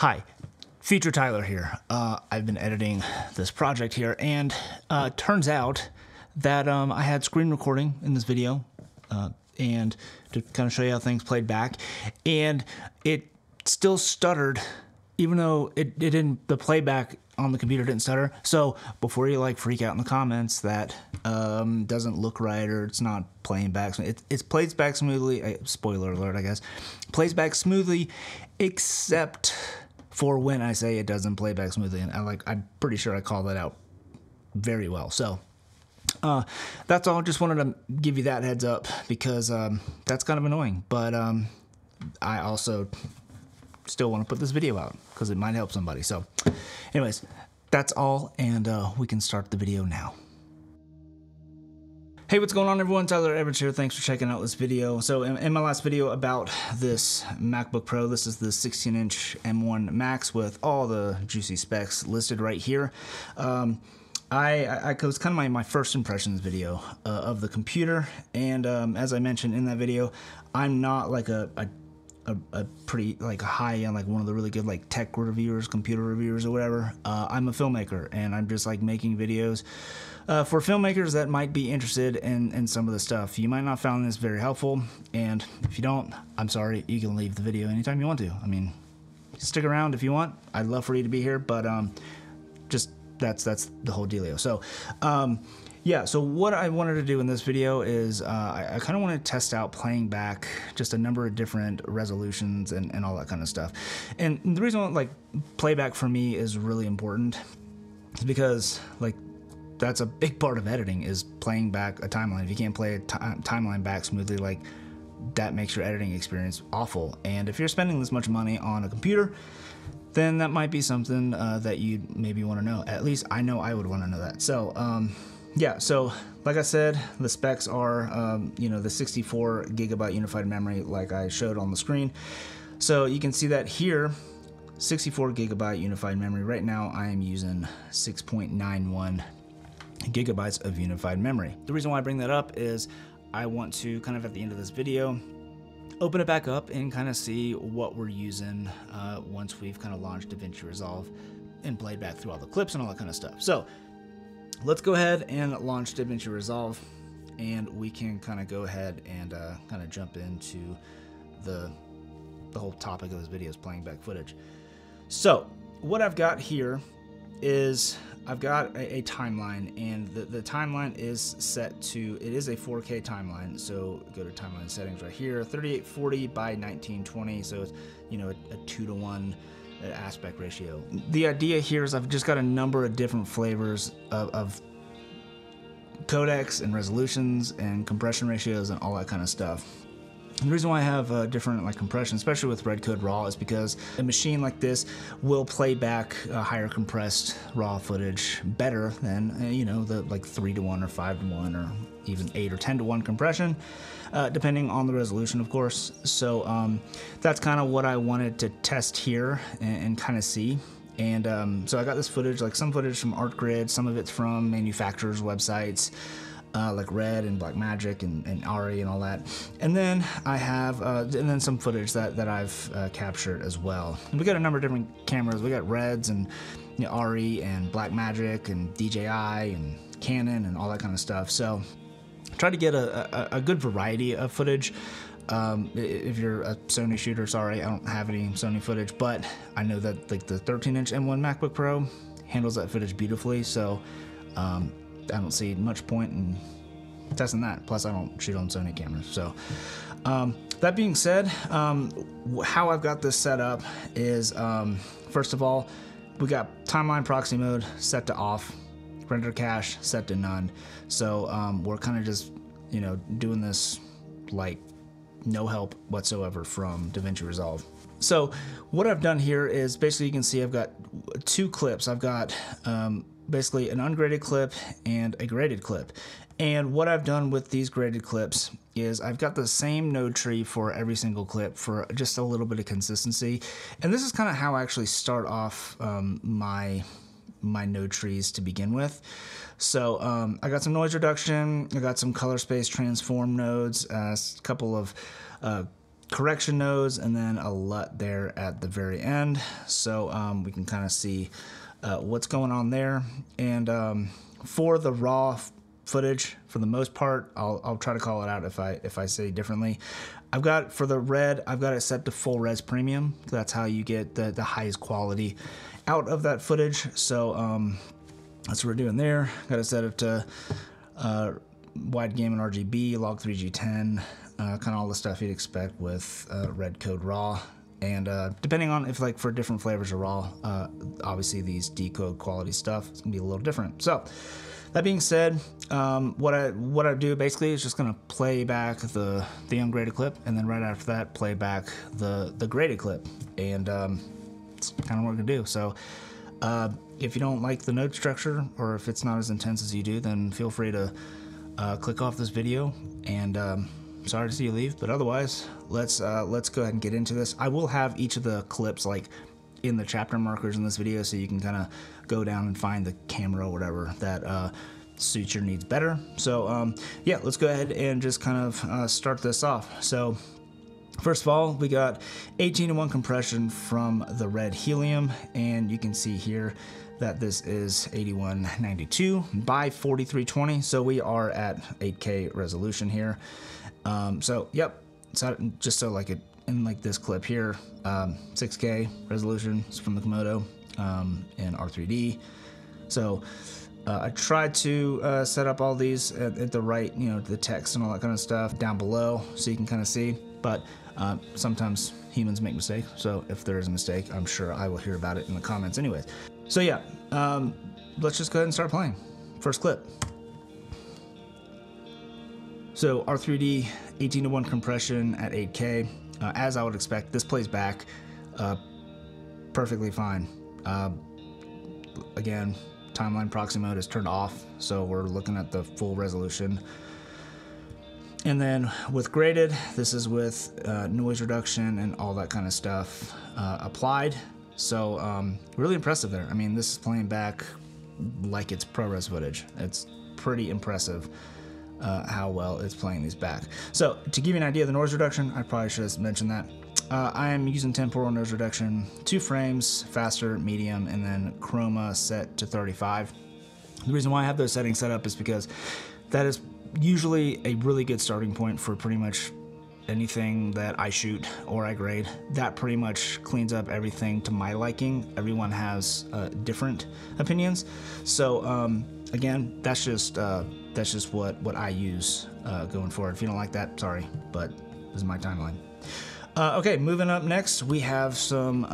Hi, Feature Tyler here. I've been editing this project here, and turns out that I had screen recording in this video, and to kind of show you how things played back, and it still stuttered, even though it didn't. The playback on the computer didn't stutter. So before you like freak out in the comments that doesn't look right or it's not playing back, it plays back smoothly. Spoiler alert, I guess. Plays back smoothly, except for when I say it doesn't play back smoothly, and I'm pretty sure I call that out very well. So that's all. Just wanted to give you that heads up because that's kind of annoying. But I also still want to put this video out because it might help somebody. So anyways, that's all, and we can start the video now. Hey, what's going on, everyone? Tyler Edwards here. Thanks for checking out this video. So in my last video about this MacBook Pro, this is the 16-inch M1 Max with all the juicy specs listed right here. It was kind of my first impressions video of the computer, and as I mentioned in that video, I'm not like a pretty like high end, like one of the really good like tech reviewers, computer reviewers or whatever. I'm a filmmaker, and I'm just like making videos for filmmakers that might be interested in some of the stuff. You might not find this very helpful, and if you don't, I'm sorry, you can leave the video anytime you want to. I mean, stick around if you want. I'd love for you to be here, but just that's the whole dealio. So yeah, so what I wanted to do in this video is I kind of want to test out playing back just a number of different resolutions and all that kind of stuff. And the reason why, like, playback for me is really important is because, like, that's a big part of editing is playing back a timeline. If you can't play a timeline back smoothly, like, that makes your editing experience awful. And if you're spending this much money on a computer, then that might be something that you maybe want to know. At least I know I would want to know that. So, yeah, so like I said, the specs are, you know, the 64 gigabyte unified memory like I showed on the screen. So you can see that here, 64 gigabyte unified memory. Right now I am using 6.91 gigabytes of unified memory. The reason why I bring that up is I want to kind of at the end of this video, open it back up and kind of see what we're using once we've kind of launched DaVinci Resolve and played back through all the clips and all that kind of stuff. So let's go ahead and launch DaVinci Resolve, and we can kind of go ahead and kind of jump into the whole topic of this video is playing back footage. So what I've got here is I've got a timeline, and the timeline is set to, it is a 4K timeline. So go to timeline settings right here, 3840 by 1920. So it's, you know, a 2:1. Aspect ratio. The idea here is I've just got a number of different flavors of codecs and resolutions and compression ratios and all that kind of stuff. And the reason why I have different like compression, especially with RedCode RAW, is because a machine like this will play back higher compressed RAW footage better than you know, the like 3:1 or 5:1 or even 8 or 10:1 compression, depending on the resolution, of course. So that's kind of what I wanted to test here and kind of see. And so I got this footage, like some footage from Artgrid, some of it's from manufacturers' websites. Like Red and Blackmagic and ARRI and all that. And then I have, and then some footage that I've captured as well. And we got a number of different cameras. We got Reds and, you know, ARRI and Blackmagic and DJI and Canon and all that kind of stuff. So try to get a good variety of footage. If you're a Sony shooter, sorry, I don't have any Sony footage, but I know that like the 13-inch M1 MacBook Pro handles that footage beautifully. So, I don't see much point in testing that. Plus, I don't shoot on Sony cameras. So that being said, how I've got this set up is, first of all, we got timeline proxy mode set to off, render cache set to none. So we're kind of just, you know, doing this like no help whatsoever from DaVinci Resolve. So what I've done here is basically you can see I've got two clips. I've got basically an ungraded clip and a graded clip. And what I've done with these graded clips is I've got the same node tree for every single clip for just a little bit of consistency. And this is kind of how I actually start off my node trees to begin with. So I got some noise reduction, I got some color space transform nodes, a couple of correction nodes and then a LUT there at the very end. So we can kind of see what's going on there. And for the raw footage, for the most part, I'll try to call it out if I say differently. I've got, for the red, I've got it set to full res premium. That's how you get the highest quality out of that footage. So that's what we're doing there. Got it set up to wide gamut RGB, log 3G10, kind of all the stuff you'd expect with RedCode RAW. And depending on if, like, for different flavors of RAW, obviously these decode quality stuff is gonna be a little different. So that being said, what I do basically is just gonna play back the ungraded clip, and then right after that, play back the graded clip, and it's kind of what we're gonna do. So if you don't like the node structure, or if it's not as intense as you do, then feel free to click off this video. And sorry to see you leave, but otherwise, let's go ahead and get into this. I will have each of the clips like in the chapter markers in this video, so you can kind of go down and find the camera or whatever that suits your needs better. So yeah, let's go ahead and just kind of start this off. So first of all, we got 18:1 compression from the Red Helium, and you can see here that this is 8192 by 4320. So we are at 8K resolution here. So yep, so just so like it, in like this clip here, 6K resolution is from the Komodo and R3D. So I tried to set up all these at the right, you know, the text and all that kind of stuff down below, so you can kind of see. But sometimes humans make mistakes. So if there is a mistake, I'm sure I will hear about it in the comments anyways. So yeah, let's just go ahead and start playing. First clip. So R3D 18:1 compression at 8K. As I would expect, this plays back perfectly fine. Again, timeline proxy mode is turned off, so we're looking at the full resolution. And then with graded, this is with noise reduction and all that kind of stuff applied. So really impressive there. I mean, this is playing back like it's ProRes footage. It's pretty impressive. How well it's playing these back. So to give you an idea of the noise reduction, I probably should have mentioned that. I am using temporal noise reduction, 2 frames, faster, medium, and then chroma set to 35. The reason why I have those settings set up is because that is usually a really good starting point for pretty much anything that I shoot or I grade. That pretty much cleans up everything to my liking. Everyone has different opinions. So again, that's just what I use going forward. If you don't like that, sorry, but this is my timeline. Okay, moving up next, we have some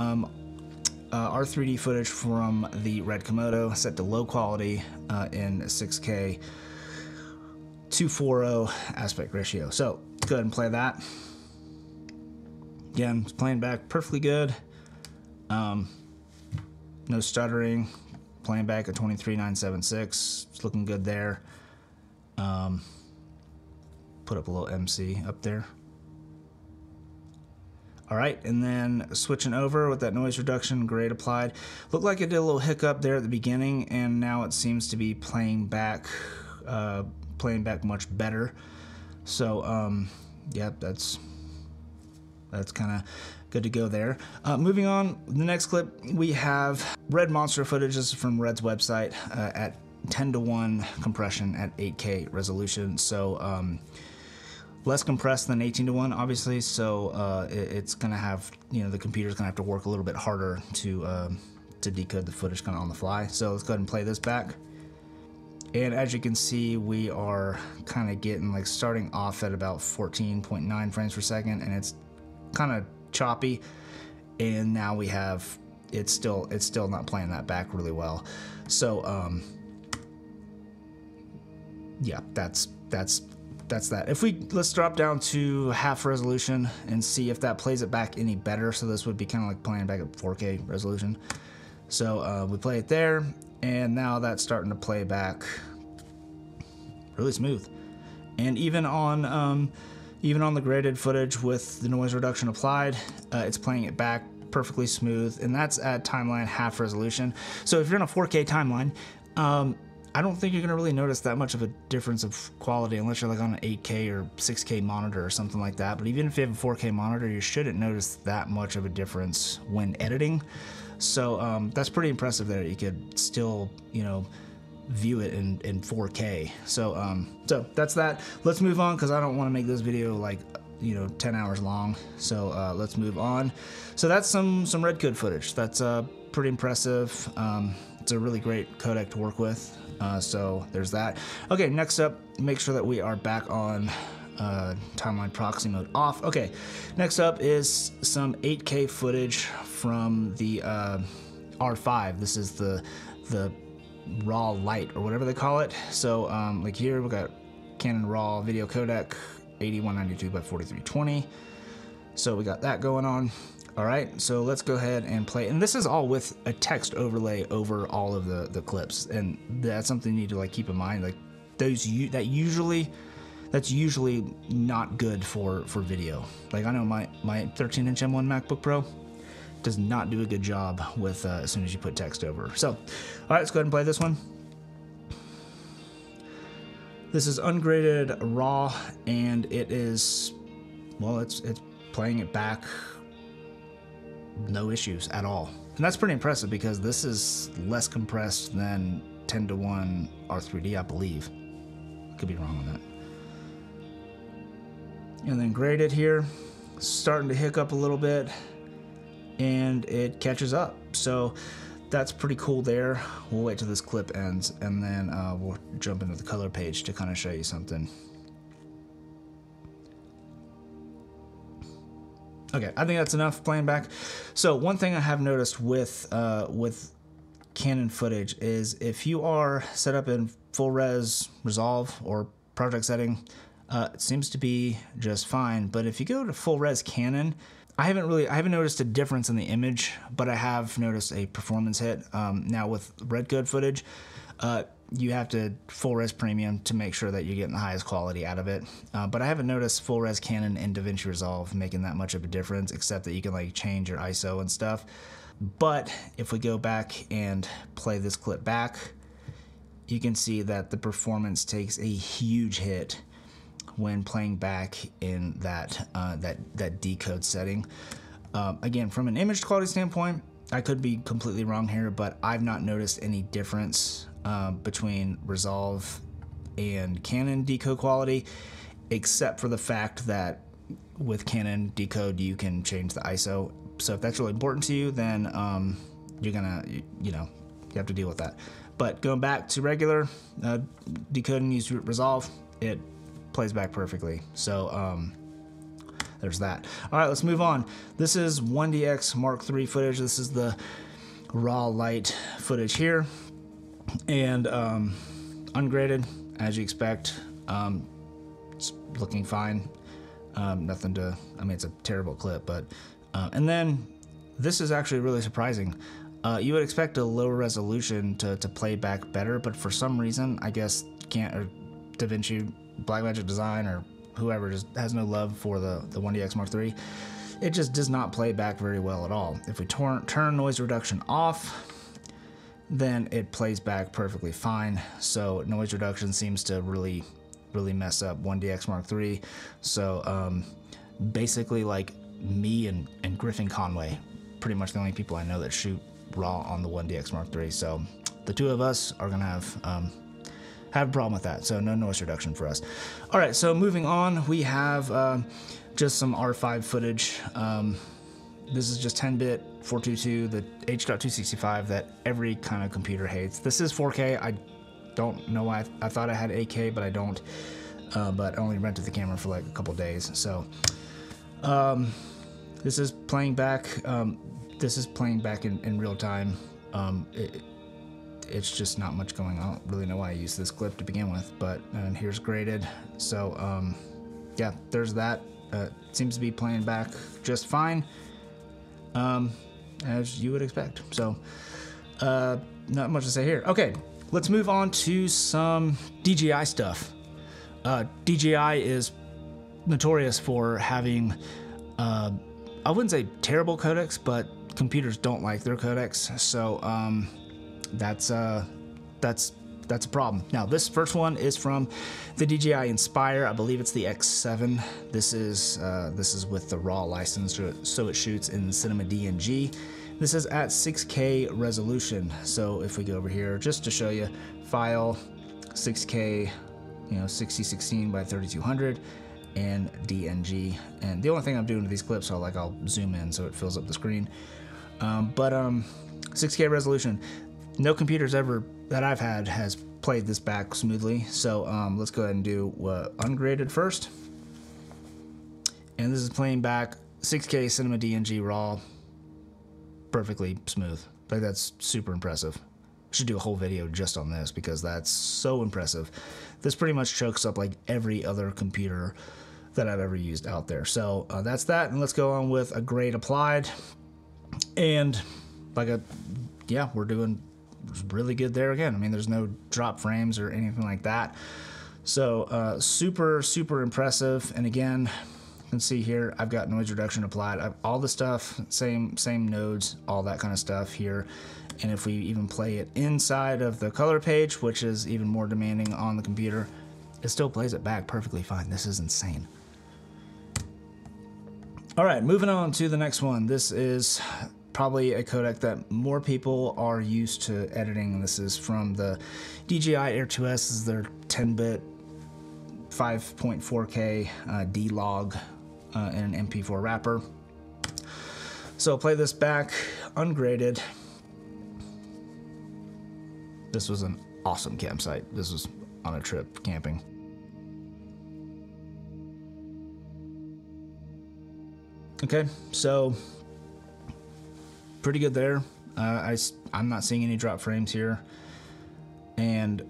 R3D footage from the Red Komodo set to low quality in 6K 240 aspect ratio. So let's go ahead and play that. Again, it's playing back perfectly good. No stuttering, playing back at 23.976. It's looking good there. Put up a little MC up there. All right, and then switching over with that noise reduction, grade applied. Looked like it did a little hiccup there at the beginning, and now it seems to be playing back much better. So yeah, that's kind of good to go there. Moving on, the next clip we have Red Monster footage. This is from Red's website at 10:1 compression at 8K resolution. So less compressed than 18:1, obviously. So it's gonna have, you know, the computer's gonna have to work a little bit harder to decode the footage kind of on the fly. So let's go ahead and play this back. And as you can see, we are kind of getting, like, starting off at about 14.9 frames per second, and it's kind of choppy. And now we have, it's still not playing that back really well. So yeah, that's that. If we, let's drop down to half resolution and see if that plays it back any better. So this would be kind of like playing back at 4K resolution. So we play it there, and now that's starting to play back really smooth. And even on the graded footage with the noise reduction applied, it's playing it back perfectly smooth, and that's at timeline half resolution. So if you're in a 4K timeline, I don't think you're gonna really notice that much of a difference of quality unless you're like on an 8K or 6K monitor or something like that. But even if you have a 4K monitor, you shouldn't notice that much of a difference when editing. So that's pretty impressive that you could still, you know, view it in 4K. So so that's that. Let's move on because I don't want to make this video like, you know, 10 hours long. So let's move on. So that's some RedCode footage. That's pretty impressive. It's a really great codec to work with. So there's that. Okay, next up, make sure that we are back on timeline proxy mode off. Okay, next up is some 8K footage from the R5. This is the RAW light or whatever they call it. So like here we got Canon RAW video codec 8192 by 4320. So we got that going on. All right, so let's go ahead and play. And this is all with a text overlay over all of the clips, and that's something you need to like keep in mind. Like those that's usually not good for video. Like I know my 13-inch M1 MacBook Pro does not do a good job with as soon as you put text over. So, all right, let's go ahead and play this one. This is ungraded RAW, and it is, well, it's playing it back. No issues at all. And that's pretty impressive because this is less compressed than 10:1 R3D, I believe. Could be wrong on that. And then graded here, starting to hiccup a little bit, and it catches up. So that's pretty cool there. We'll wait till this clip ends, and then we'll jump into the color page to kind of show you something. Okay, I think that's enough playing back. So one thing I have noticed with Canon footage is if you are set up in full res resolve or project setting, it seems to be just fine. But if you go to full res Canon, I haven't noticed a difference in the image, but I have noticed a performance hit. Now with RedCode footage, you have to full res premium to make sure that you're getting the highest quality out of it. But I haven't noticed full res Canon and DaVinci Resolve making that much of a difference, except that you can like change your ISO and stuff. But if we go back and play this clip back, you can see that the performance takes a huge hit when playing back in that that decode setting. Again, from an image quality standpoint, I could be completely wrong here, but I've not noticed any difference between Resolve and Canon decode quality, except for the fact that with Canon decode you can change the ISO. So if that's really important to you, then you're gonna, you know, you have to deal with that. But going back to regular decoding, use Resolve, it plays back perfectly. So there's that. All right, let's move on. This is 1DX Mark III footage. This is the raw light footage here. And ungraded, as you expect. It's looking fine. Nothing to, I mean, it's a terrible clip, but and then this is actually really surprising. You would expect a lower resolution to play back better, but for some reason, I guess DaVinci, Blackmagic Design, or whoever just has no love for the 1DX Mark III. It just does not play back very well at all. If we turn noise reduction off, then it plays back perfectly fine. So noise reduction seems to really, really mess up 1DX Mark III. So basically like me and Griffin Conway, pretty much the only people I know that shoot RAW on the 1DX Mark III. So the two of us are gonna have a problem with that. So no noise reduction for us. All right, so moving on, we have just some R5 footage. This is just 10-bit 422, the H.265 that every kind of computer hates. This is 4K. I don't know why I thought I had 8K, but I don't. But I only rented the camera for like a couple days. So this is playing back. This is playing back in real time. It's just not much going on. I don't really know why I used this clip to begin with, but and here's graded. So yeah, there's that. Seems to be playing back just fine, as you would expect. So not much to say here. Okay, let's move on to some DJI stuff. DJI is notorious for having, I wouldn't say terrible codecs, but computers don't like their codecs. So that's that's a problem. Now, this first one is from the DJI Inspire. I believe it's the X7. This is with the RAW license, so it shoots in cinema DNG. This is at 6K resolution. So if we go over here, just to show you, file 6K, you know, 6016 by 3200 and DNG. And the only thing I'm doing to these clips, I'll zoom in so it fills up the screen. 6K resolution. No computers ever that I've had has played this back smoothly. So let's go ahead and do ungraded first. And this is playing back 6K cinema DNG RAW. Perfectly smooth. Like, that's super impressive. Should do a whole video just on this because that's so impressive. This pretty much chokes up like every other computer that I've ever used out there. So that's that, and let's go on with a grade applied. And yeah, we're doing really good there again. I mean, there's no drop frames or anything like that. So super, super impressive. And again, you can see here, I've got noise reduction applied. I've, all the stuff, same nodes, all that kind of stuff here. And if we even play it inside of the color page, which is even more demanding on the computer, it still plays it back perfectly fine. This is insane. All right, moving on to the next one. This is probably a codec that more people are used to editing. This is from the DJI Air 2S. This is their 10-bit 5.4K D-Log in an MP4 wrapper. So play this back, ungraded. This was an awesome campsite. This was on a trip camping. Okay, so pretty good there. I'm not seeing any drop frames here. And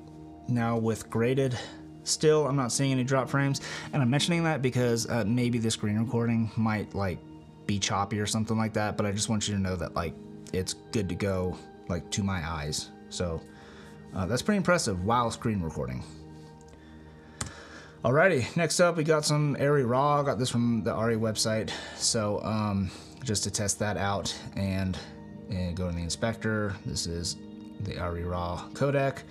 now with graded, still, I'm not seeing any drop frames, and I'm mentioning that because maybe the screen recording might like be choppy or something like that, but I just want you to know that like it's good to go like to my eyes. So that's pretty impressive while screen recording. Alrighty, next up we got some ARRI RAW. I got this from the ARRI website, so just to test that out and go to the inspector. This is the ARRI RAW codec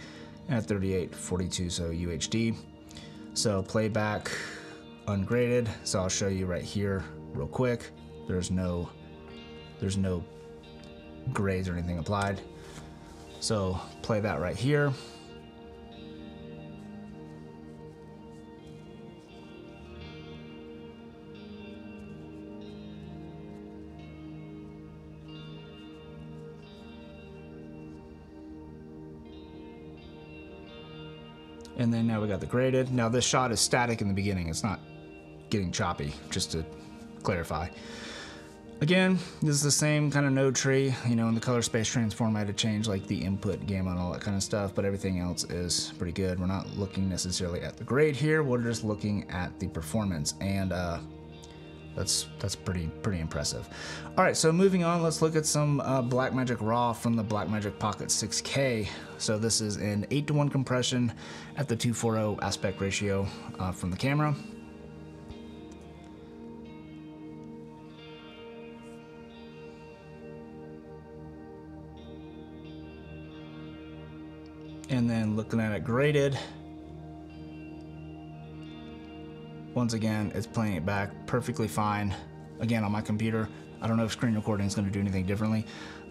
at 3842, so UHD. So playback ungraded. So I'll show you right here real quick. There's no grades or anything applied. So play that right here. And then now we got the graded. Now this shot is static in the beginning. It's not getting choppy, just to clarify. Again, this is the same kind of node tree, you know, in the color space transform I had to change like the input gamma and all that kind of stuff, but everything else is pretty good. We're not looking necessarily at the grade here. We're just looking at the performance, and that's pretty impressive. All right, so moving on, let's look at some Blackmagic RAW from the Blackmagic Pocket 6K. So this is in 8:1 compression at the 2:40 aspect ratio from the camera. And then looking at it graded, once again, it's playing it back perfectly fine. Again, on my computer, I don't know if screen recording is going to do anything differently,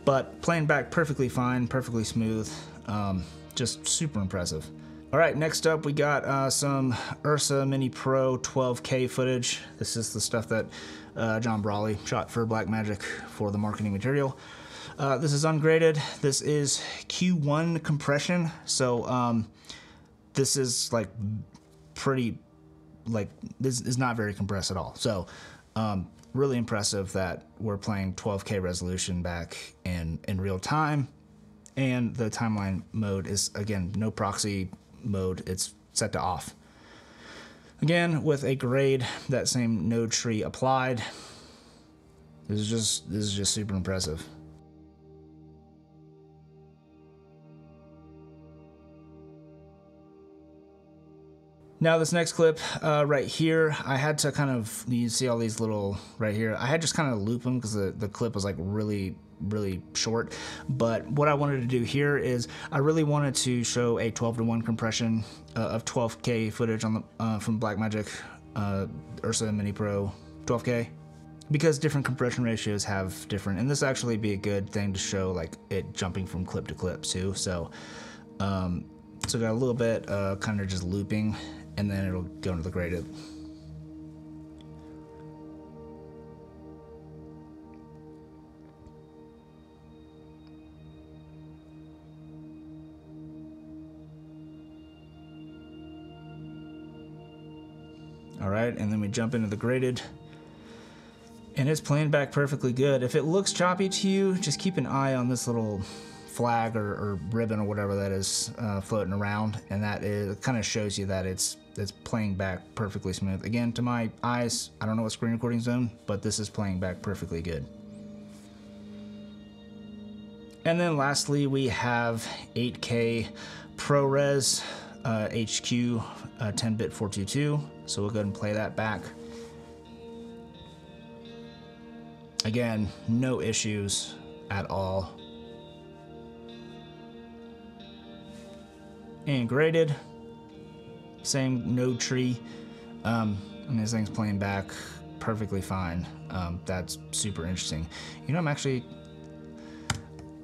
but playing back perfectly fine, perfectly smooth, just super impressive. All right, next up, we got some URSA Mini Pro 12K footage. This is the stuff that John Brawley shot for Blackmagic for the marketing material. This is ungraded. This is Q1 compression. So this is like pretty... like this is not very compressed at all. So really impressive that we're playing 12K resolution back in real time, and the timeline mode is, again, no proxy mode. It's set to off. Again, with a grade, that same node tree applied. This is just super impressive. Now this next clip right here, I had to kind of, you see all these little right here, I had just kind of loop them because the clip was like really short. But what I wanted to do here is I really wanted to show a 12:1 compression of 12K footage on the, from Blackmagic URSA Mini Pro 12K. Because different compression ratios have different, and this actually be a good thing to show like it jumping from clip to clip too. So, so got a little bit kind of just looping, and then it'll go into the graded. All right, and then we jump into the graded. And it's playing back perfectly good. If it looks choppy to you, just keep an eye on this little flag or ribbon or whatever that is floating around, and that is, kind of shows you that it's playing back perfectly smooth. Again, to my eyes, I don't know what screen recording's doing, but this is playing back perfectly good. And then lastly, we have 8K ProRes HQ 10-bit 422. So we'll go ahead and play that back. Again, no issues at all. And graded, same node tree. And this thing's playing back perfectly fine. That's super interesting. You know, I'm actually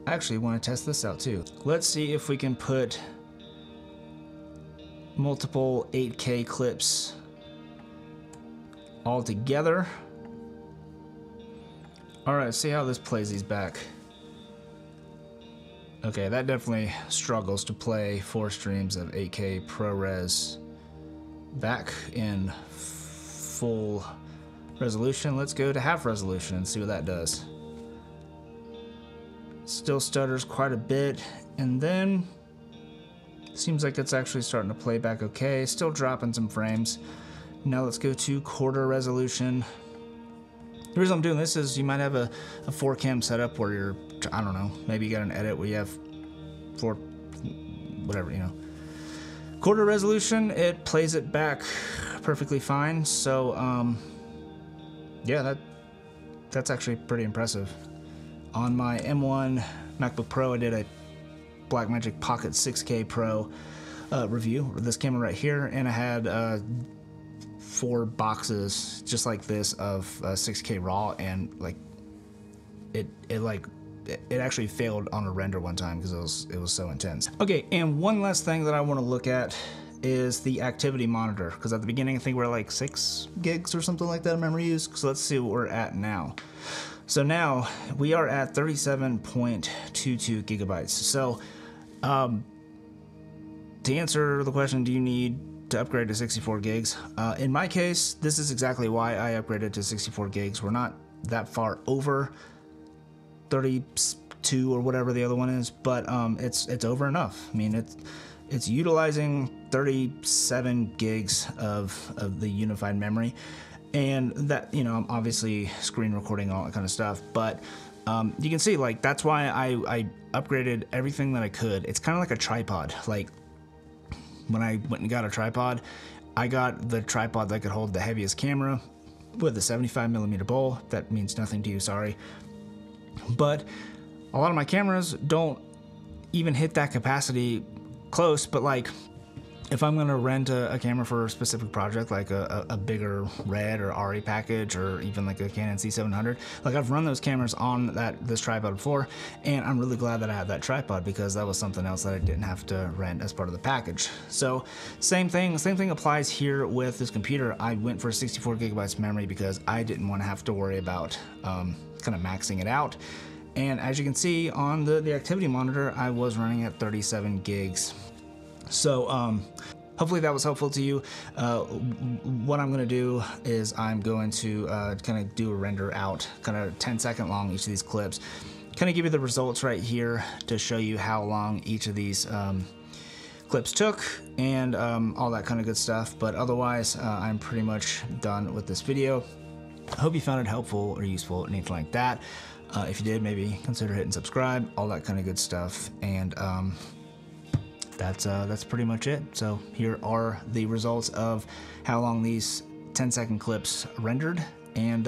want to test this out too. Let's see if we can put multiple 8K clips all together. All right, see how this plays these back. Okay, that definitely struggles to play 4 streams of 8K ProRes back in full resolution. Let's go to half resolution and see what that does. Still stutters quite a bit, and then seems like it's actually starting to play back okay. Still dropping some frames. Now let's go to quarter resolution. The reason I'm doing this is you might have a 4-cam setup where you're, I don't know, maybe you got an edit where you have 4, whatever, you know. Quarter resolution, it plays it back perfectly fine. So, yeah, that's actually pretty impressive. On my M1 MacBook Pro, I did a Blackmagic Pocket 6K Pro review, this camera right here, and I had... 4 boxes just like this of 6K RAW, and like it actually failed on a render one time because it was so intense. Okay, and one last thing that I want to look at is the activity monitor, because at the beginning I think we're like 6 gigs or something like that of memory use. So let's see what we're at now. So now we are at 37.22 gigabytes. So to answer the question, do you need to upgrade to 64 gigs. In my case, this is exactly why I upgraded to 64 gigs. We're not that far over 32 or whatever the other one is, but it's over enough. I mean, it's utilizing 37 gigs of the unified memory, and that, you know, I'm obviously screen recording all that kind of stuff, but you can see like that's why I upgraded everything that I could. It's kind of like a tripod. Like when I went and got a tripod, I got the tripod that could hold the heaviest camera with a 75mm bowl. That means nothing to you, sorry. But a lot of my cameras don't even hit that capacity close, but like if I'm gonna rent a camera for a specific project, like a bigger Red or ARRI package, or even like a Canon C700, like I've run those cameras on this tripod before, and I'm really glad that I had that tripod because that was something else that I didn't have to rent as part of the package. So same thing applies here with this computer. I went for 64 gigabytes memory because I didn't want to have to worry about kind of maxing it out. And as you can see on the activity monitor, I was running at 37 gigs. So hopefully that was helpful to you. What I'm gonna do is I'm going to kind of do a render out, kind of 10-second long each of these clips. Kind of give you the results right here to show you how long each of these clips took and all that kind of good stuff. But otherwise, I'm pretty much done with this video. I hope you found it helpful or useful, anything like that. If you did, maybe consider hitting subscribe, all that kind of good stuff. And that's pretty much it. So here are the results of how long these 10-second clips rendered, and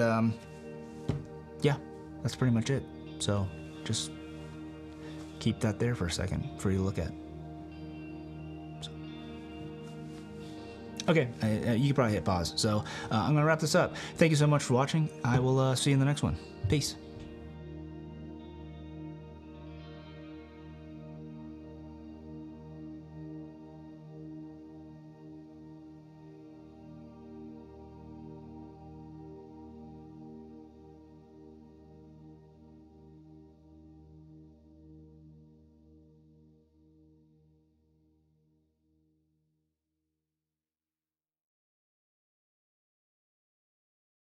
yeah, that's pretty much it. So just keep that there for a second for you to look at. So. Okay, you can probably hit pause. So I'm gonna wrap this up. Thank you so much for watching. I will see you in the next one. Peace.